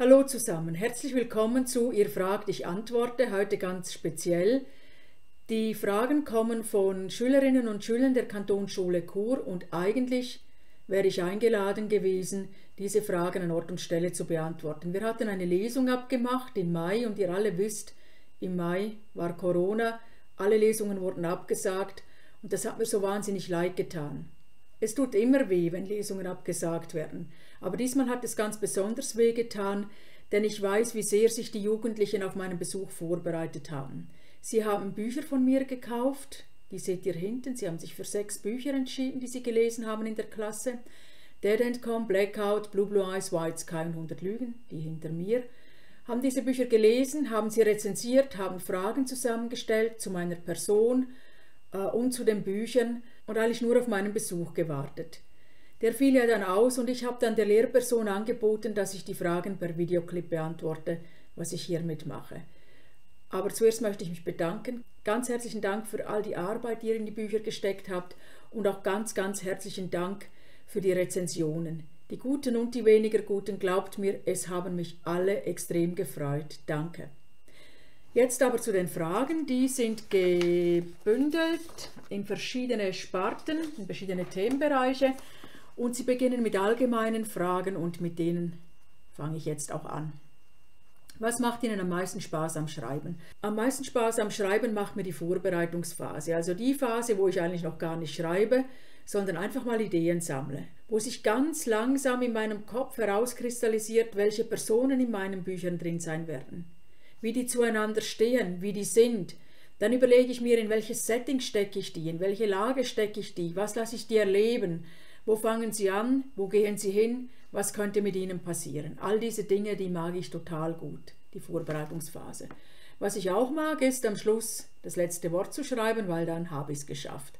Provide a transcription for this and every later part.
Hallo zusammen, herzlich willkommen zu Ihr fragt, ich antworte, heute ganz speziell. Die Fragen kommen von Schülerinnen und Schülern der Kantonsschule Chur und eigentlich wäre ich eingeladen gewesen, diese Fragen an Ort und Stelle zu beantworten. Wir hatten eine Lesung abgemacht im Mai und ihr alle wisst, im Mai war Corona, alle Lesungen wurden abgesagt und das hat mir so wahnsinnig leid getan. Es tut immer weh, wenn Lesungen abgesagt werden. Aber diesmal hat es ganz besonders weh getan, denn ich weiß, wie sehr sich die Jugendlichen auf meinen Besuch vorbereitet haben. Sie haben Bücher von mir gekauft, die seht ihr hinten, sie haben sich für 6 Bücher entschieden, die sie gelesen haben in der Klasse. Dead End Come, Blackout, Blue Blue Eyes, White Sky, keine 100 Lügen, die hinter mir. Haben diese Bücher gelesen, haben sie rezensiert, haben Fragen zusammengestellt zu meiner Person und zu den Büchern und eigentlich nur auf meinen Besuch gewartet. Der fiel ja dann aus und ich habe dann der Lehrperson angeboten, dass ich die Fragen per Videoclip beantworte, was ich hiermit mache. Aber zuerst möchte ich mich bedanken. Ganz herzlichen Dank für all die Arbeit, die ihr in die Bücher gesteckt habt und auch ganz, ganz herzlichen Dank für die Rezensionen. Die guten und die weniger guten, glaubt mir, es haben mich alle extrem gefreut. Danke. Jetzt aber zu den Fragen, die sind gebündelt in verschiedene Sparten, in verschiedene Themenbereiche und sie beginnen mit allgemeinen Fragen und mit denen fange ich jetzt auch an. Was macht Ihnen am meisten Spaß am Schreiben? Am meisten Spaß am Schreiben macht mir die Vorbereitungsphase, also die Phase, wo ich eigentlich noch gar nicht schreibe, sondern einfach mal Ideen sammle, wo sich ganz langsam in meinem Kopf herauskristallisiert, welche Personen in meinen Büchern drin sein werden, wie die zueinander stehen, wie die sind. Dann überlege ich mir, in welches Setting stecke ich die, in welche Lage stecke ich die, was lasse ich die erleben, wo fangen sie an, wo gehen sie hin, was könnte mit ihnen passieren. All diese Dinge, die mag ich total gut, die Vorbereitungsphase. Was ich auch mag, ist am Schluss das letzte Wort zu schreiben, weil dann habe ich es geschafft.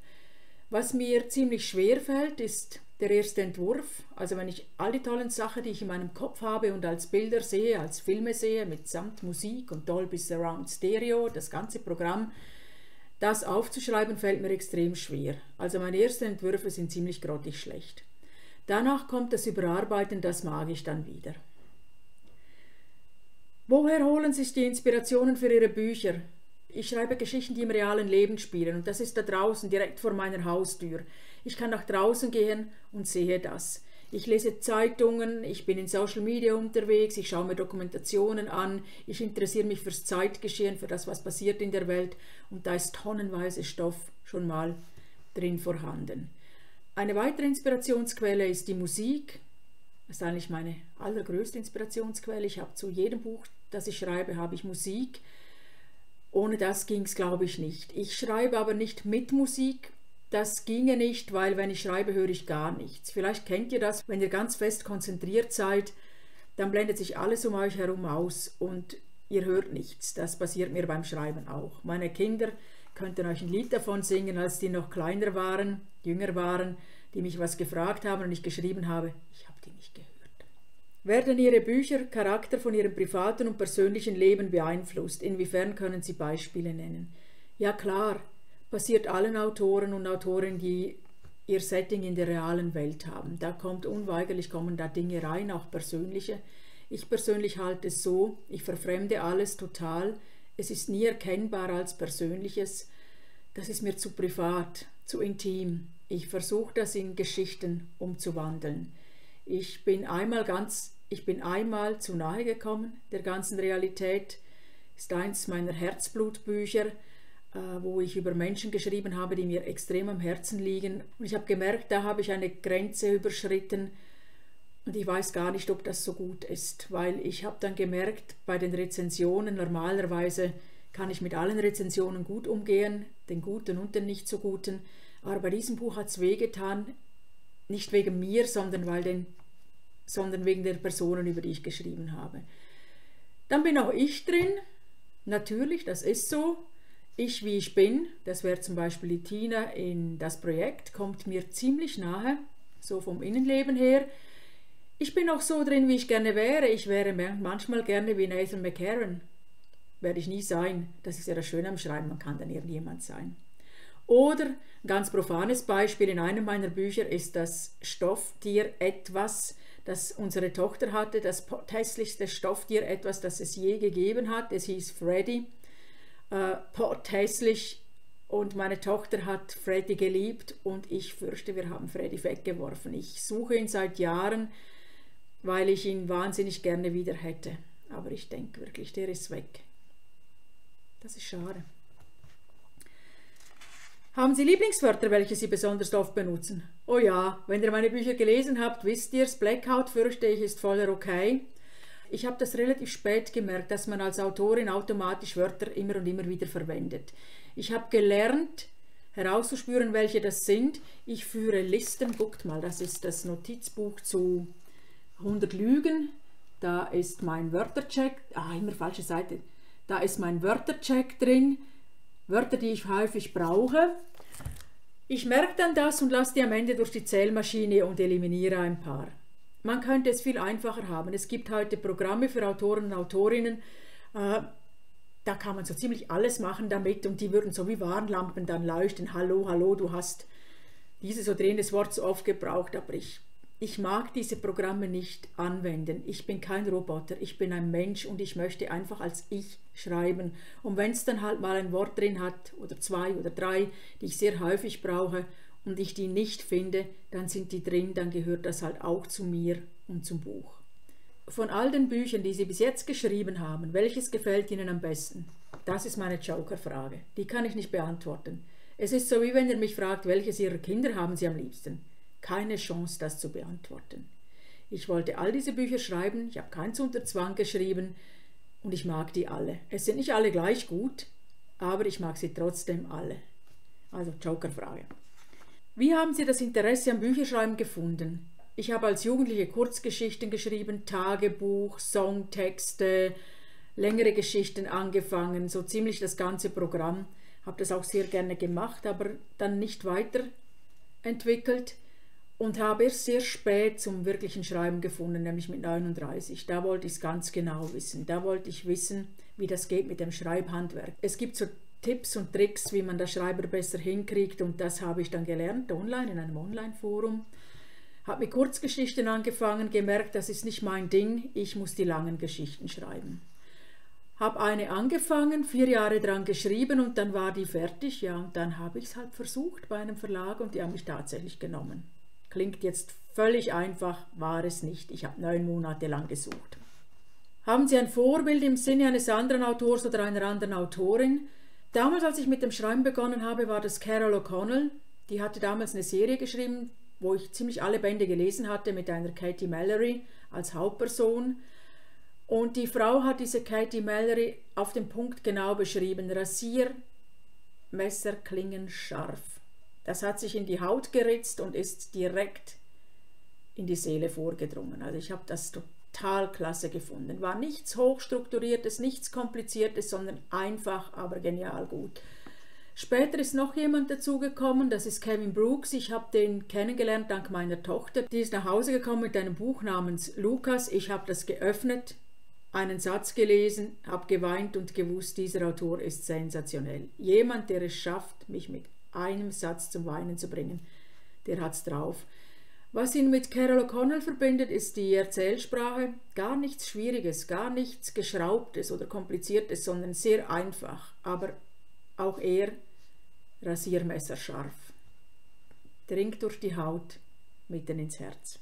Was mir ziemlich schwer fällt, ist der erste Entwurf, also wenn ich all die tollen Sachen, die ich in meinem Kopf habe und als Bilder sehe, als Filme sehe, mitsamt Musik und Dolby Surround Stereo, das ganze Programm, das aufzuschreiben fällt mir extrem schwer. Also meine ersten Entwürfe sind ziemlich grottig schlecht. Danach kommt das Überarbeiten, das mag ich dann wieder. Woher holen sich die Inspirationen für Ihre Bücher? Ich schreibe Geschichten, die im realen Leben spielen und das ist da draußen, direkt vor meiner Haustür. Ich kann nach draußen gehen und sehe das. Ich lese Zeitungen, ich bin in Social Media unterwegs, ich schaue mir Dokumentationen an, ich interessiere mich fürs Zeitgeschehen, für das, was passiert in der Welt und da ist tonnenweise Stoff schon mal drin vorhanden. Eine weitere Inspirationsquelle ist die Musik. Das ist eigentlich meine allergrößte Inspirationsquelle. Ich habe zu jedem Buch, das ich schreibe, habe ich Musik. Ohne das ging es, glaube ich, nicht. Ich schreibe aber nicht mit Musik. Das ginge nicht, weil wenn ich schreibe, höre ich gar nichts. Vielleicht kennt ihr das, wenn ihr ganz fest konzentriert seid, dann blendet sich alles um euch herum aus und ihr hört nichts. Das passiert mir beim Schreiben auch. Meine Kinder könnten euch ein Lied davon singen, als die noch kleiner waren, jünger waren, die mich was gefragt haben und ich geschrieben habe, ich habe die nicht gehört. Werden Ihre Bücher Charakter von Ihrem privaten und persönlichen Leben beeinflusst? Inwiefern können Sie Beispiele nennen? Ja klar, passiert allen Autoren und Autorinnen, die ihr Setting in der realen Welt haben. Da kommt unweigerlich, kommen da Dinge rein, auch persönliche. Ich persönlich halte es so, ich verfremde alles total. Es ist nie erkennbar als Persönliches. Das ist mir zu privat, zu intim. Ich versuche das in Geschichten umzuwandeln. Ich bin einmal zu nahe gekommen der ganzen Realität. Das ist eins meiner Herzblutbücher, wo ich über Menschen geschrieben habe, die mir extrem am Herzen liegen. Und ich habe gemerkt, da habe ich eine Grenze überschritten und ich weiß gar nicht, ob das so gut ist, weil ich habe dann gemerkt, bei den Rezensionen, normalerweise kann ich mit allen Rezensionen gut umgehen, den guten und den nicht so guten, aber bei diesem Buch hat es wehgetan, nicht wegen mir, sondern wegen der Personen, über die ich geschrieben habe. Dann bin auch ich drin, natürlich, das ist so. Ich, wie ich bin, das wäre zum Beispiel die Tina in das Projekt, kommt mir ziemlich nahe, so vom Innenleben her. Ich bin auch so drin, wie ich gerne wäre. Ich wäre manchmal gerne wie Nathan McCarran. Werde ich nie sein. Das ist ja das Schöne am Schreiben, man kann dann irgendjemand sein. Oder ein ganz profanes Beispiel in einem meiner Bücher ist das Stofftier etwas, dass unsere Tochter hatte das potthässlichste Stofftier, etwas, das es je gegeben hat. Es hieß Freddy, potthässlich, und meine Tochter hat Freddy geliebt und ich fürchte, wir haben Freddy weggeworfen. Ich suche ihn seit Jahren, weil ich ihn wahnsinnig gerne wieder hätte. Aber ich denke wirklich, der ist weg. Das ist schade. Haben Sie Lieblingswörter, welche Sie besonders oft benutzen? Oh ja, wenn ihr meine Bücher gelesen habt, wisst ihr, Blackout, fürchte ich, ist voller okay. Ich habe das relativ spät gemerkt, dass man als Autorin automatisch Wörter immer und immer wieder verwendet. Ich habe gelernt, herauszuspüren, welche das sind. Ich führe Listen, guckt mal, das ist das Notizbuch zu 100 Lügen. Da ist mein Wörtercheck, immer falsche Seite. Da ist mein Wörtercheck drin, Wörter, die ich häufig brauche. Ich merke dann das und lasse die am Ende durch die Zählmaschine und eliminiere ein paar. Man könnte es viel einfacher haben. Es gibt heute Programme für Autoren und Autorinnen, da kann man so ziemlich alles machen damit und die würden so wie Warnlampen dann leuchten. Hallo, hallo, du hast dieses oder jenes Wort so oft gebraucht, aber ich mag diese Programme nicht anwenden. Ich bin kein Roboter, ich bin ein Mensch und ich möchte einfach als ich schreiben. Und wenn es dann halt mal ein Wort drin hat, oder zwei oder drei, die ich sehr häufig brauche und ich die nicht finde, dann sind die drin, dann gehört das halt auch zu mir und zum Buch. Von all den Büchern, die Sie bis jetzt geschrieben haben, welches gefällt Ihnen am besten? Das ist meine Joker-Frage. Die kann ich nicht beantworten. Es ist so, wie wenn ihr mich fragt, welches Ihrer Kinder haben Sie am liebsten? Keine Chance, das zu beantworten. Ich wollte all diese Bücher schreiben, ich habe keins unter Zwang geschrieben und ich mag die alle. Es sind nicht alle gleich gut, aber ich mag sie trotzdem alle. Also Jokerfrage. Wie haben Sie das Interesse am Bücherschreiben gefunden? Ich habe als Jugendliche Kurzgeschichten geschrieben, Tagebuch, Songtexte, längere Geschichten angefangen, so ziemlich das ganze Programm. Habe das auch sehr gerne gemacht, aber dann nicht weiterentwickelt. Und habe erst sehr spät zum wirklichen Schreiben gefunden, nämlich mit 39. Da wollte ich es ganz genau wissen. Da wollte ich wissen, wie das geht mit dem Schreibhandwerk. Es gibt so Tipps und Tricks, wie man das Schreiben besser hinkriegt. Und das habe ich dann gelernt, online, in einem Online-Forum. Habe mit Kurzgeschichten angefangen, gemerkt, das ist nicht mein Ding. Ich muss die langen Geschichten schreiben. Habe eine angefangen, 4 Jahre dran geschrieben und dann war die fertig. Ja, und dann habe ich es halt versucht bei einem Verlag und die haben mich tatsächlich genommen. Klingt jetzt völlig einfach, war es nicht. Ich habe 9 Monate lang gesucht. Haben Sie ein Vorbild im Sinne eines anderen Autors oder einer anderen Autorin? Damals, als ich mit dem Schreiben begonnen habe, war das Carol O'Connell. Die hatte damals eine Serie geschrieben, wo ich ziemlich alle Bände gelesen hatte, mit einer Katie Mallory als Hauptperson. Und die Frau hat diese Katie Mallory auf den Punkt genau beschrieben. Rasiermesser klingen scharf. Das hat sich in die Haut geritzt und ist direkt in die Seele vorgedrungen. Also ich habe das total klasse gefunden. War nichts Hochstrukturiertes, nichts Kompliziertes, sondern einfach, aber genial gut. Später ist noch jemand dazugekommen, das ist Kevin Brooks. Ich habe den kennengelernt dank meiner Tochter. Die ist nach Hause gekommen mit einem Buch namens Lukas. Ich habe das geöffnet, einen Satz gelesen, habe geweint und gewusst, dieser Autor ist sensationell. Jemand, der es schafft, mich mit einem Satz zum Weinen zu bringen. Der hat's drauf. Was ihn mit Carol O'Connell verbindet, ist die Erzählsprache. Gar nichts Schwieriges, gar nichts Geschraubtes oder Kompliziertes, sondern sehr einfach, aber auch eher rasiermesserscharf. Dringt durch die Haut, mitten ins Herz.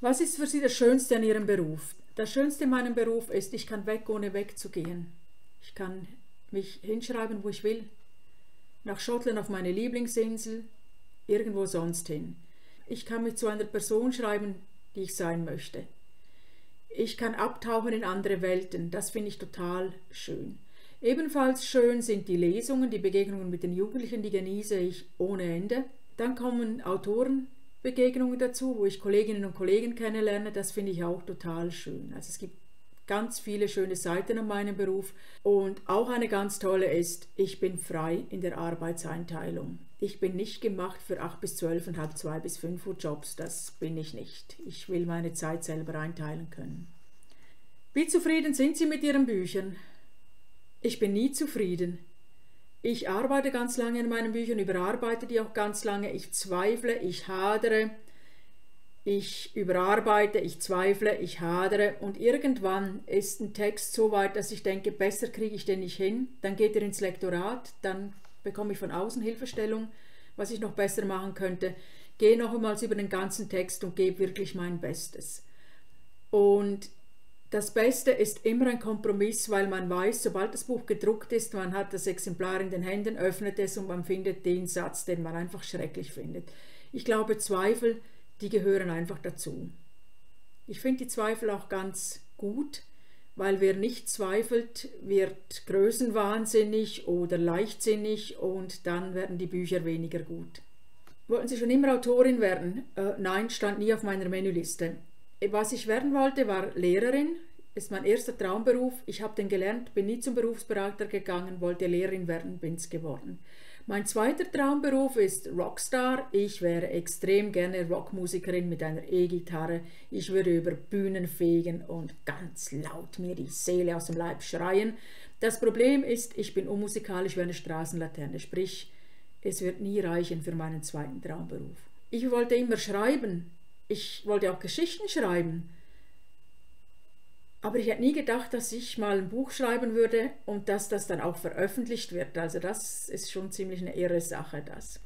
Was ist für Sie das Schönste an Ihrem Beruf? Das Schönste in meinem Beruf ist, ich kann weg, ohne wegzugehen. Ich kann mich hinschreiben, wo ich will. Nach Schottland auf meine Lieblingsinsel, irgendwo sonst hin. Ich kann mich zu einer Person schreiben, die ich sein möchte. Ich kann abtauchen in andere Welten, das finde ich total schön. Ebenfalls schön sind die Lesungen, die Begegnungen mit den Jugendlichen, die genieße ich ohne Ende. Dann kommen Autorenbegegnungen dazu, wo ich Kolleginnen und Kollegen kennenlerne, das finde ich auch total schön. Also es gibt ganz viele schöne Seiten an meinem Beruf und auch eine ganz tolle ist, ich bin frei in der Arbeitseinteilung. Ich bin nicht gemacht für 8 bis 12 und halb 2 bis 5 Uhr Jobs, das bin ich nicht. Ich will meine Zeit selber einteilen können. Wie zufrieden sind Sie mit Ihren Büchern? Ich bin nie zufrieden. Ich arbeite ganz lange an meinen Büchern, überarbeite die auch ganz lange, ich zweifle, ich hadere. Ich überarbeite, ich zweifle, ich hadere und irgendwann ist ein Text so weit, dass ich denke, besser kriege ich den nicht hin. Dann geht er ins Lektorat, dann bekomme ich von außen Hilfestellung, was ich noch besser machen könnte. Gehe nochmals über den ganzen Text und gebe wirklich mein Bestes. Und das Beste ist immer ein Kompromiss, weil man weiß, sobald das Buch gedruckt ist, man hat das Exemplar in den Händen, öffnet es und man findet den Satz, den man einfach schrecklich findet. Ich glaube, Zweifel, die gehören einfach dazu. Ich finde die Zweifel auch ganz gut, weil wer nicht zweifelt, wird größenwahnsinnig oder leichtsinnig und dann werden die Bücher weniger gut. Wollten Sie schon immer Autorin werden? Nein, stand nie auf meiner Menüliste. Was ich werden wollte, war Lehrerin. Ist mein erster Traumberuf. Ich habe den gelernt, bin nie zum Berufsberater gegangen, wollte Lehrerin werden, bin es geworden. Mein zweiter Traumberuf ist Rockstar. Ich wäre extrem gerne Rockmusikerin mit einer E-Gitarre. Ich würde über Bühnen fegen und ganz laut mir die Seele aus dem Leib schreien. Das Problem ist, ich bin unmusikalisch wie eine Straßenlaterne, sprich, es wird nie reichen für meinen zweiten Traumberuf. Ich wollte immer schreiben. Ich wollte auch Geschichten schreiben. Aber ich hätte nie gedacht, dass ich mal ein Buch schreiben würde und dass das dann auch veröffentlicht wird. Also das ist schon ziemlich eine irre Sache, das.